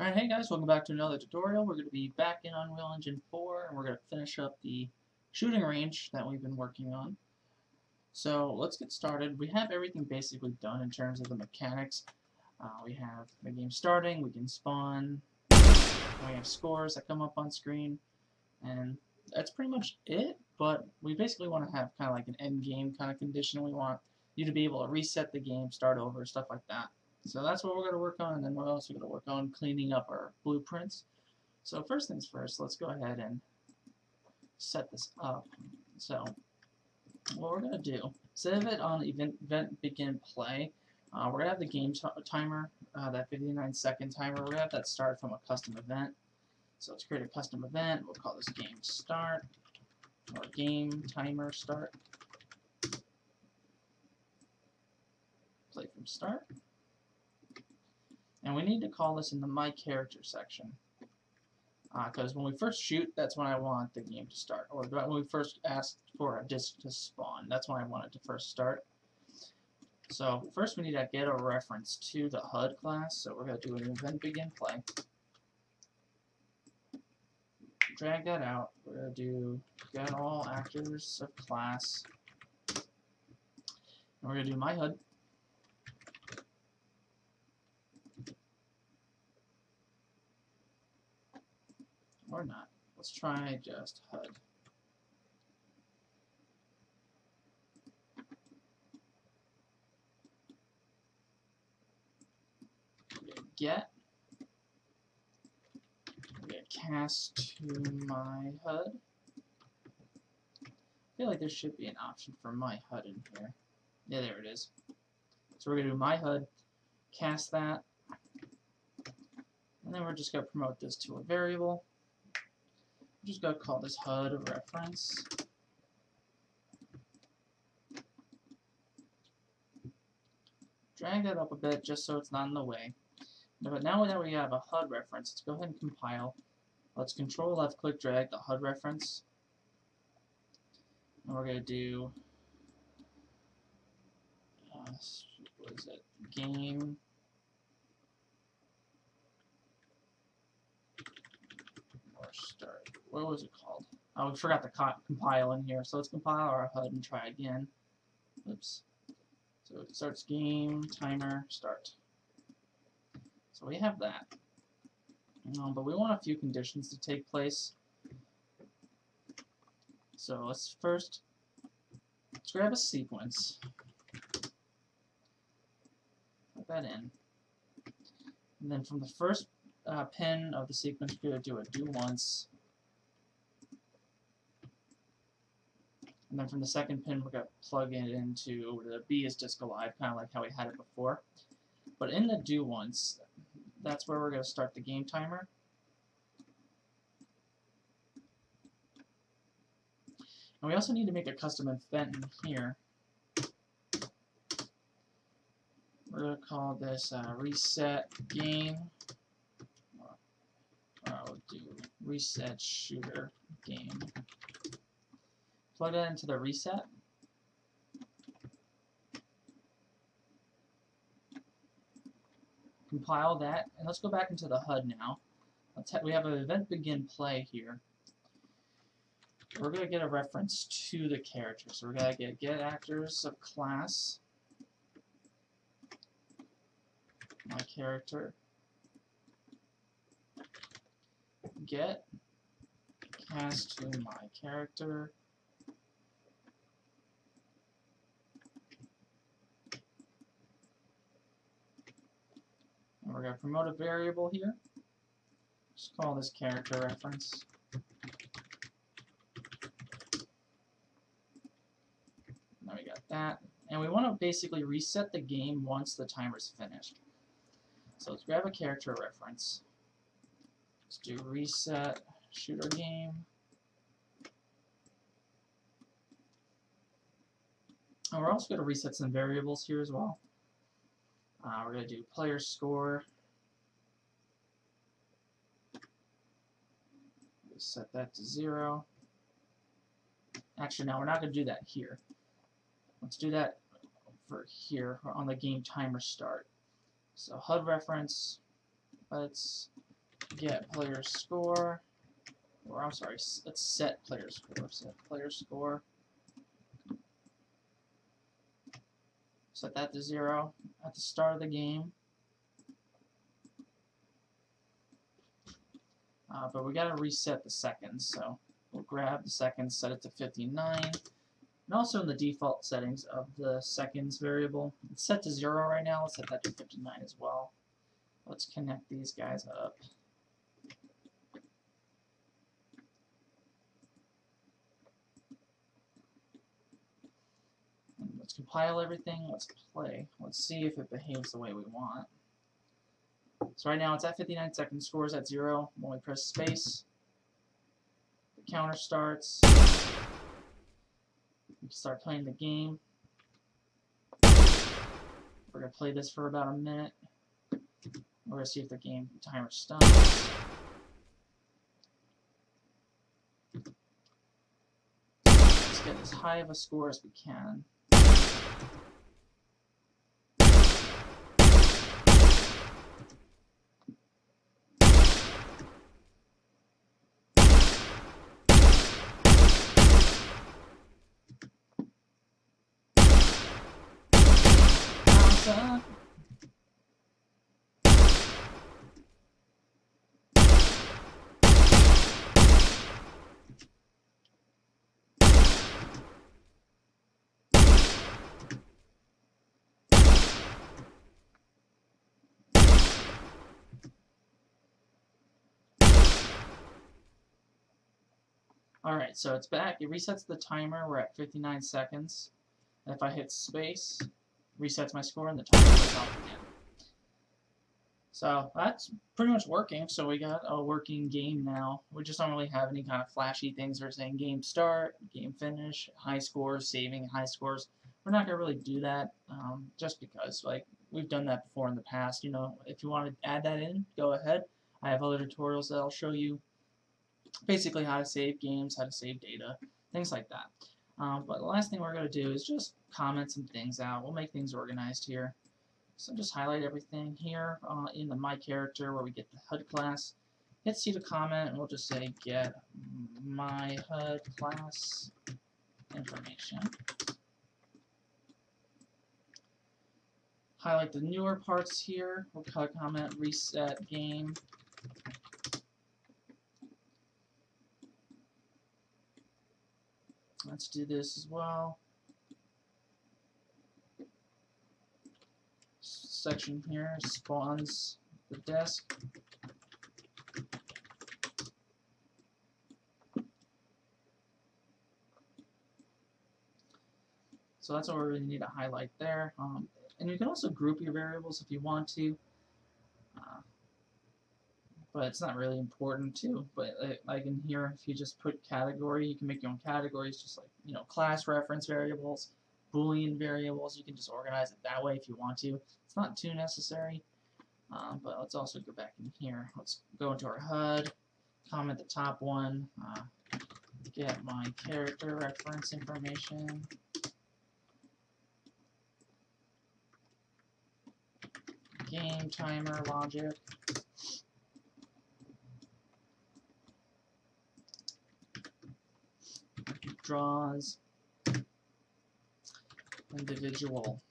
Alright, hey guys, welcome back to another tutorial. We're going to be back in Unreal Engine 4 and we're going to finish up the shooting range that we've been working on. So let's get started. We have everything basically done in terms of the mechanics. We have the game starting, we can spawn, we have scores that come up on screen, and that's pretty much it, but we basically want to have kind of like an end game kind of condition. We want you to be able to reset the game, start over, stuff like that. So that's what we're going to work on, and then we're also going to work on cleaning up our blueprints. So first things first, let's go ahead and set this up. So what we're going to do, save it on event begin play. We're going to have the game timer, that 59-second timer. We're going to have that start from a custom event. So let's create a custom event. We'll call this game start or game timer start. Play from start. And we need to call this in the My Character section, because when we first shoot, that's when I want the game to start, or when we first asked for a disc to spawn, that's when I want it to first start. So first we need to get a reference to the HUD class, so we're going to do an event begin play. Drag that out. We're going to do get all actors of class, and we're going to do My HUD. Or not. Let's try just HUD. We're gonna get. We're gonna cast to My HUD. I feel like there should be an option for My HUD in here. Yeah, there it is. So we're gonna do My HUD, cast that, and then we're just gonna promote this to a variable. I'm just going to call this HUD reference. Drag that up a bit just so it's not in the way. But now that we have a HUD reference, let's go ahead and compile. Let's control left click drag the HUD reference. And we're going to do what is it? Game or start. What was it called? Oh, we forgot to compile in here, so let's compile our HUD and try again. Oops. So it starts game, timer, start. So we have that. But we want a few conditions to take place. So let's grab a sequence. Put that in. And then from the first pin of the sequence, we're going to do a Do Once. And then from the second pin, we're going to plug it into the B is Disk Alive, kind of like how we had it before. But in the Do Once, that's where we're going to start the game timer. And we also need to make a custom event in here. We're going to call this Reset Game. I'll do Reset Shooter Game. Plug it into the reset. Compile that, and let's go back into the HUD now. We have an event begin play here. We're going to get a reference to the character, so we're going to get actors of class, My Character, get cast to My Character. We're going to promote a variable here. Just call this character reference. Now we got that. And we want to basically reset the game once the timer's finished. So let's grab a character reference. Let's do reset shooter game. And we're also going to reset some variables here as well. We're going to do player score. Set that to 0. Actually, no, we're not going to do that here. Let's do that over here on the game timer start. So HUD reference. Let's get player score, or I'm sorry, let's set player score. Set player score. Set that to 0 at the start of the game. But we gotta reset the seconds, so we'll grab the seconds, set it to 59, and also in the default settings of the seconds variable, it's set to 0 right now. Let's set that to 59 as well. Let's connect these guys up. And let's compile everything. Let's play. Let's see if it behaves the way we want. So right now it's at 59 seconds, scores at 0. When we press space, the counter starts. We can start playing the game. We're going to play this for about a minute. We're going to see if the game timer stops. Let's get as high of a score as we can. Awesome. Alright, so it's back. It resets the timer. We're at 59 seconds. And if I hit space, it resets my score and the timer goes off again. So that's pretty much working. So we got a working game now. We just don't really have any kind of flashy things. We're saying game start, game finish, high scores, saving high scores. We're not going to really do that just because we've done that before in the past. You know, if you want to add that in, go ahead. I have other tutorials that I'll show you. Basically how to save games, how to save data, things like that. But the last thing we're going to do is just comment some things out. We'll make things organized here. So just highlight everything here in the My Character where we get the HUD class. Hit C to comment and we'll just say get My HUD class information. Highlight the newer parts here. We'll comment reset game. Let's do this as well. Section here spawns the desk. So that's what we really need to highlight there. And you can also group your variables if you want to. But it's not really important too. But like in here, if you just put category, you can make your own categories, just like, you know, class reference variables, Boolean variables. You can just organize it that way if you want to. It's not too necessary. But let's also go back in here. Let's go into our HUD, comment the top one, get my character reference information. Game timer logic. Draws individual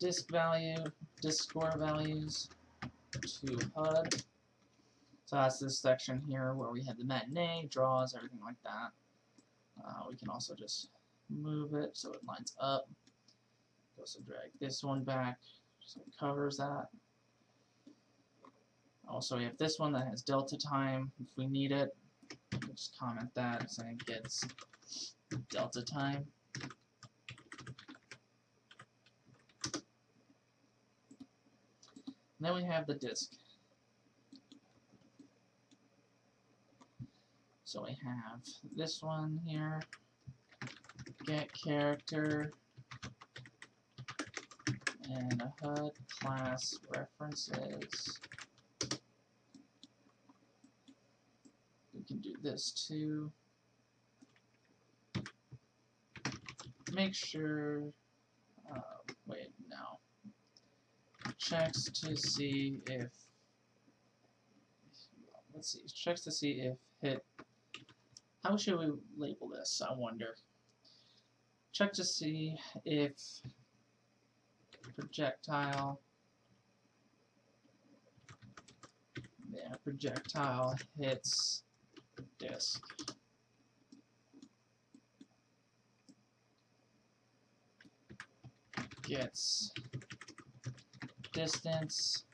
disk value, disk score values to HUD. So that's this section here where we have the matinee, draws, everything like that. We can also just move it so it lines up. Also drag this one back so it covers that. Also, we have this one that has delta time if we need it. Just comment that so it gets delta time. And then we have the disk. So we have this one here, get character and a HUD class references. Can do this to make sure checks to see if Let's see. It checks to see if hit. How should we label this? I wonder. Check to see if projectile. Yeah, projectile hits disk. Gets distance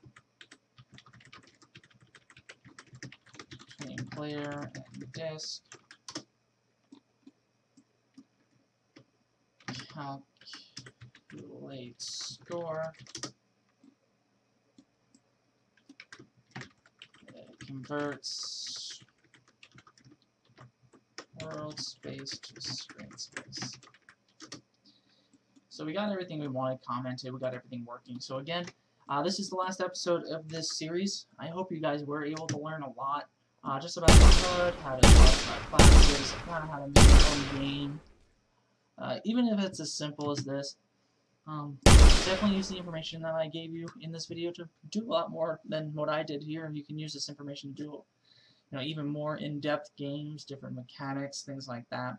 between player and disk. Calculate score. Converts world space to screen space. So we got everything we wanted commented, we got everything working. So again, this is the last episode of this series. I hope you guys were able to learn a lot just about the HUD, how to talk about classes, kind of how to make your own game. Even if it's as simple as this, definitely use the information that I gave you in this video to do a lot more than what I did here. You can use this information to do, even more in-depth games, different mechanics, things like that.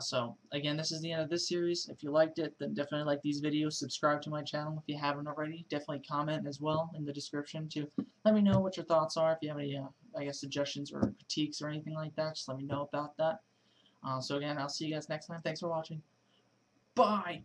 So, again, this is the end of this series. If you liked it, then definitely like these videos. Subscribe to my channel if you haven't already. Definitely comment as well in the description to let me know what your thoughts are. If you have any, I guess, suggestions or critiques or anything like that, just let me know about that. So, again, I'll see you guys next time. Thanks for watching. Bye!